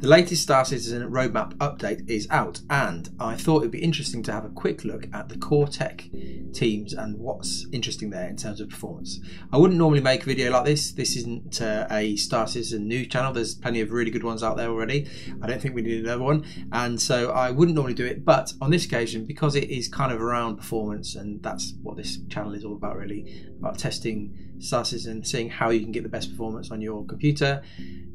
The latest Star Citizen roadmap update is out, and I thought it'd be interesting to have a quick look at the core tech teams and what's interesting there in terms of performance. I wouldn't normally make a video like this. This isn't a Star Citizen news channel. There's plenty of really good ones out there already. I don't think we need another one, and so I wouldn't normally do it, but on this occasion, because it is kind of around performance, and that's what this channel is all about, really, about testing Star Citizen, seeing how you can get the best performance on your computer,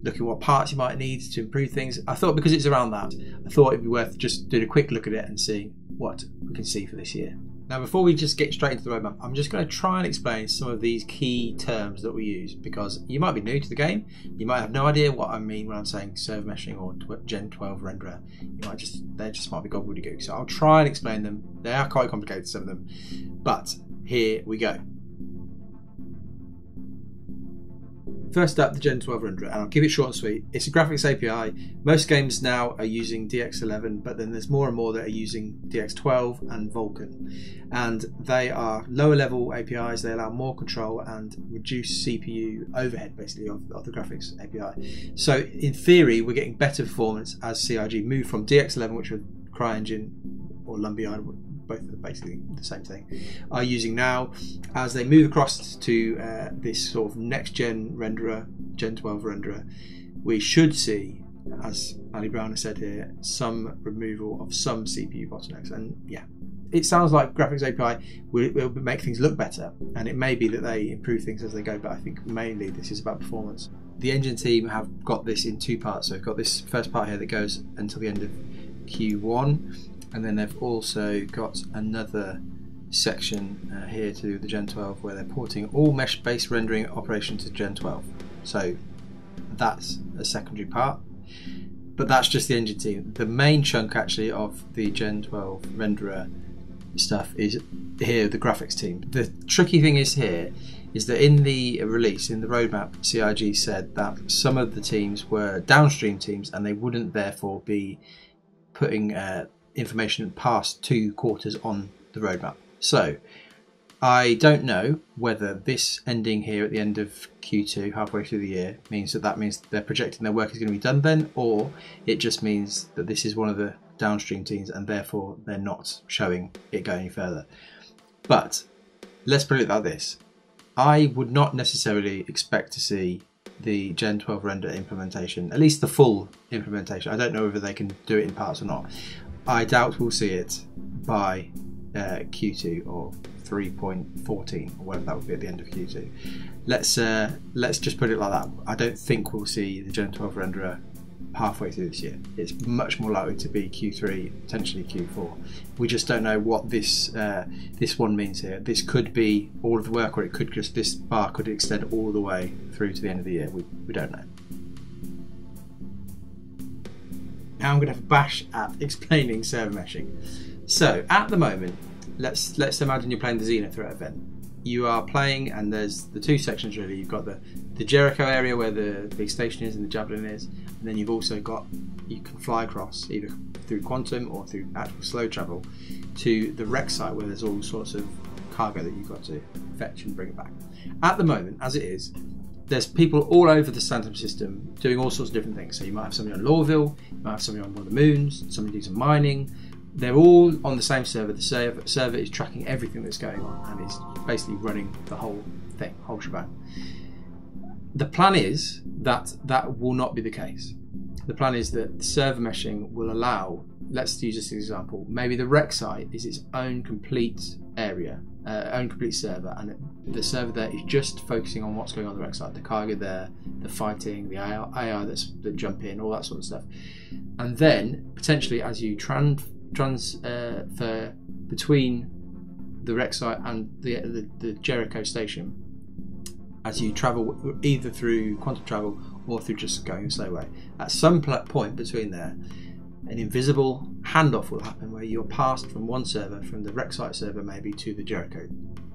looking what parts you might need to improve things. I thought, because it's around that, I thought it'd be worth just doing a quick look at it and seeing what we can see for this year. Now, before we just get straight into the roadmap, I'm just going to try and explain some of these key terms that we use, because you might be new to the game, you might have no idea what I mean when I'm saying server meshing or Gen 12 renderer. You might just, they just might be gobbledygook. So I'll try and explain them. They are quite complicated, some of them, but here we go. First up, the Gen 12 renderer, and I'll keep it short and sweet. It's a graphics API. Most games now are using DX11, but then there's more and more that are using DX12 and Vulkan. And they are lower level APIs. They allow more control and reduce CPU overhead, basically, of the graphics API. So in theory, we're getting better performance as CIG move from DX11, which was CryEngine or Lumberyard, both are basically the same thing, are using now, as they move across to this sort of next gen renderer, Gen 12 renderer. We should see, as Ali Brown has said here, some removal of some CPU bottlenecks. And yeah, it sounds like graphics API will make things look better, and it may be that they improve things as they go, but I think mainly this is about performance. The engine team have got this in two parts. So we've got this first part here that goes until the end of Q1, and then they've also got another section here to the Gen 12 where they're porting all mesh-based rendering operations to Gen 12. So that's a secondary part, but that's just the engine team. The main chunk actually of the Gen 12 renderer stuff is here, the graphics team. The tricky thing is here is that in the release, in the roadmap, CIG said that some of the teams were downstream teams and they wouldn't therefore be putting information past 2 quarters on the roadmap. So I don't know whether this ending here at the end of Q2, halfway through the year, means that means they're projecting their work is going to be done then, or it just means that this is one of the downstream teams and therefore they're not showing it going any further. But let's put it like this. I would not necessarily expect to see the Gen 12 render implementation, at least the full implementation. I don't know whether they can do it in parts or not. I doubt we'll see it by Q2 or 3.14 or whatever that would be at the end of Q2. Let's just put it like that. I don't think we'll see the Gen 12 renderer halfway through this year. It's much more likely to be Q3, potentially Q4. We just don't know what this one means here. This could be all of the work, or it could just, this bar could extend all the way through to the end of the year. We don't know. Now I'm going to have a bash at explaining server meshing. So at the moment, let's imagine you're playing the Xenothreat event. You are playing, and there's the two sections really. You've got the Jericho area where the big station is and the Javelin is, and then you've also got, you can fly across either through quantum or through actual slow travel to the wreck site where there's all sorts of cargo that you've got to fetch and bring back. At the moment, as it is, there's people all over the Stanton system doing all sorts of different things. So you might have somebody on Lawville, you might have somebody on one of the moons, somebody doing some mining. They're all on the same server. The server is tracking everything that's going on and is basically running the whole thing, whole shebang. The plan is that that will not be the case. The plan is that server meshing will allow, let's use this example, maybe the wreck site is its own complete area, own complete server, and the server there is just focusing on what's going on the wreck site, the cargo there, the fighting, the AI that jump in, all that sort of stuff. And then potentially as you transfer between the wreck site and the Jericho station, as you travel either through quantum travel or through just going a slow way, at some point between there, an invisible handoff will happen where you're passed from one server, from the wreck site server maybe, to the Jericho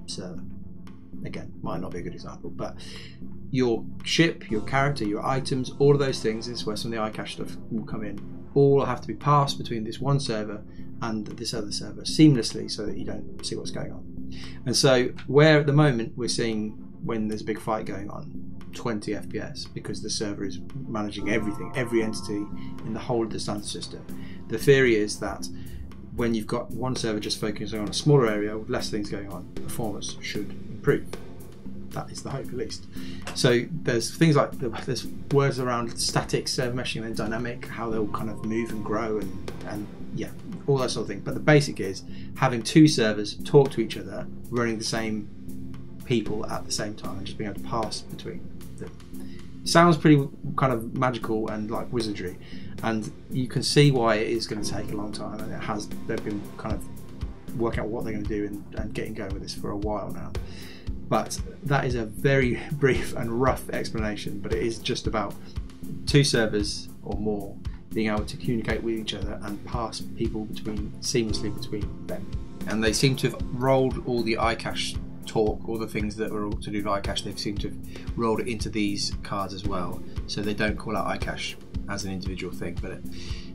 server. Again, might not be a good example, but your ship, your character, your items, all of those things, this is where some of the iCache stuff will come in, all have to be passed between this one server and this other server seamlessly so that you don't see what's going on. And so where at the moment we're seeing when there's a big fight going on, 20 FPS because the server is managing everything, every entity in the whole of the Stanton system. The theory is that when you've got one server just focusing on a smaller area with less things going on, performance should improve. That is the hope, at least. So there's things like, there's words around static server meshing and then dynamic, how they'll kind of move and grow and yeah, all that sort of thing. But the basic is having two servers talk to each other, running the same people at the same time and just being able to pass between them. Sounds pretty kind of magical and like wizardry, and you can see why it is going to take a long time, and it has. They've been kind of working out what they're going to do and getting going with this for a while now. But that is a very brief and rough explanation, but it is just about two servers or more being able to communicate with each other and pass people between seamlessly between them. And they seem to have rolled all the iCache talk, all the things that were to do with iCache, they've seemed to have rolled it into these cards as well. So they don't call out iCache as an individual thing, but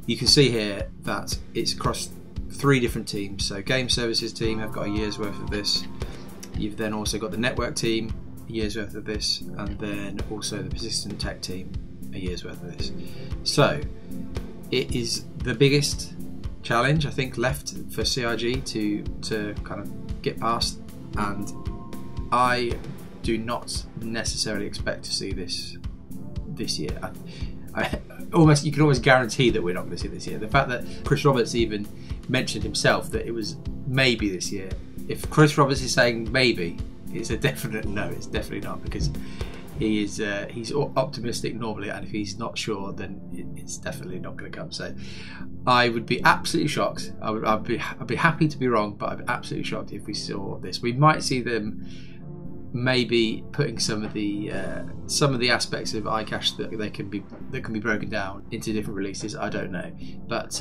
you can see here that it's across three different teams. So game services team have got a year's worth of this. You've then also got the network team, a year's worth of this, and then also the persistent tech team, a year's worth of this. So it is the biggest challenge I think left for CIG to kind of get past, and I do not necessarily expect to see this year. I you can almost guarantee that we're not going to see this year. The fact that Chris Roberts even mentioned himself that it was maybe this year. If Chris Roberts is saying maybe, it's a definite no. It's definitely not, because he is he's optimistic normally, and if he's not sure, then it's definitely not going to come. So I would be absolutely shocked. I'd be happy to be wrong, but I'd be absolutely shocked if we saw this. We might see them maybe putting some of the aspects of iCache that can be broken down into different releases. I don't know, but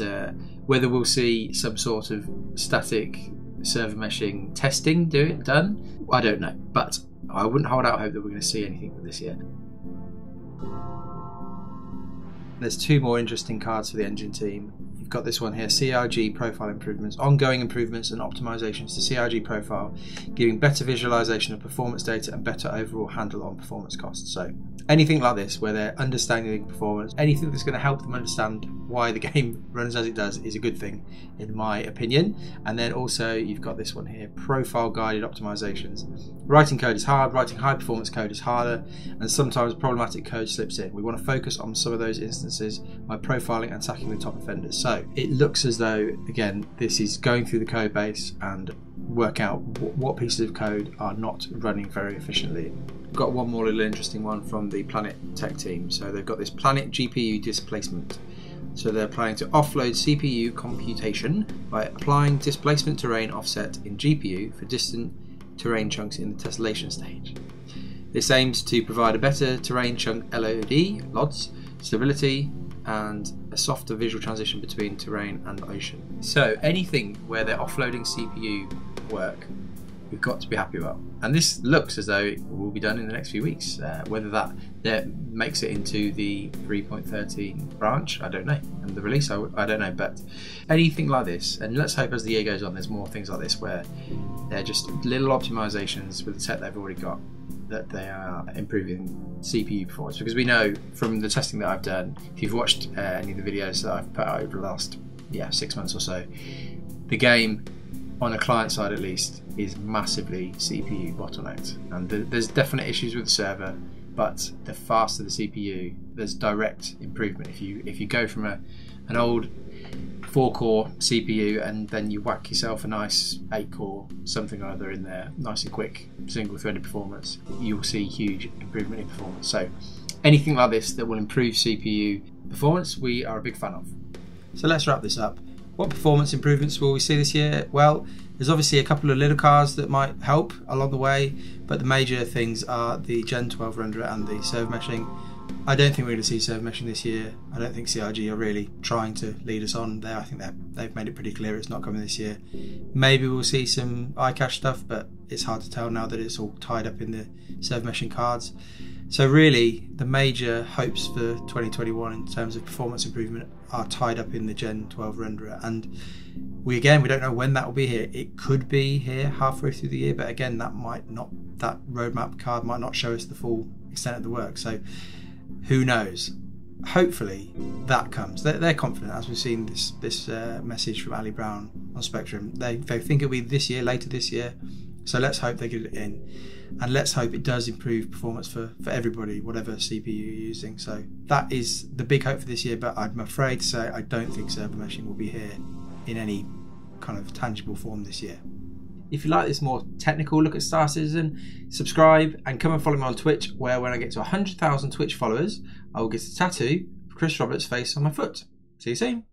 whether we'll see some sort of static server meshing testing done, I don't know, but I wouldn't hold out hope that we're going to see anything this year. There's two more interesting cards for the engine team. You've got this one here, CIG profile improvements, ongoing improvements and optimizations to CIG profile, giving better visualization of performance data and better overall handle on performance costs. So anything like this where they're understanding performance, anything that's going to help them understand why the game runs as it does is a good thing, in my opinion. And then also you've got this one here, profile guided optimizations. Writing code is hard, writing high performance code is harder, and sometimes problematic code slips in. We want to focus on some of those instances by profiling and tackling the top offenders. So it looks as though, again, this is going through the code base and work out what pieces of code are not running very efficiently. We've got one more little interesting one from the Planet Tech team. So they've got this Planet GPU displacement. So they're planning to offload CPU computation by applying displacement terrain offset in GPU for distant terrain chunks in the tessellation stage. This aims to provide a better terrain chunk LODs, stability, and a softer visual transition between terrain and ocean. So anything where they're offloading CPU work, we've got to be happy about. And this looks as though it will be done in the next few weeks. Whether that makes it into the 3.13 branch, I don't know. And the release, I don't know. But anything like this, and let's hope as the year goes on, there's more things like this where they're just little optimizations with the set they've already got, that they are improving CPU performance, because we know from the testing that I've done, if you've watched any of the videos that I've put out over the last 6 months or so, the game on a client side at least is massively CPU bottlenecked, and there's definite issues with the server, but the faster the CPU, there's direct improvement. If you go from an old 4-core CPU and then you whack yourself a nice 8-core something or other in there, nice and quick, single-threaded performance, you'll see huge improvement in performance. So anything like this that will improve CPU performance, we are a big fan of. So let's wrap this up. What performance improvements will we see this year? Well, there's obviously a couple of little cards that might help along the way, but the major things are the Gen 12 renderer and the server meshing. I don't think we're going to see server meshing this year. I don't think CIG are really trying to lead us on there. I think they've made it pretty clear it's not coming this year. Maybe we'll see some iCache stuff, but it's hard to tell now that it's all tied up in the server meshing cards. So really, the major hopes for 2021 in terms of performance improvement are tied up in the Gen 12 renderer. And we don't know when that will be here. It could be here halfway through the year, but again, that roadmap card might not show us the full extent of the work. So who knows? Hopefully that comes. They're confident, as we've seen this message from Ali Brown on Spectrum. They think it'll be this year, later this year. So let's hope they get it in, and let's hope it does improve performance for everybody, whatever CPU you're using. So that is the big hope for this year, but I'm afraid to say I don't think server meshing will be here in any kind of tangible form this year. If you like this more technical look at Star Citizen, subscribe and come and follow me on Twitch, where when I get to 100,000 Twitch followers, I will get a tattoo of Chris Roberts' face on my foot. See you soon.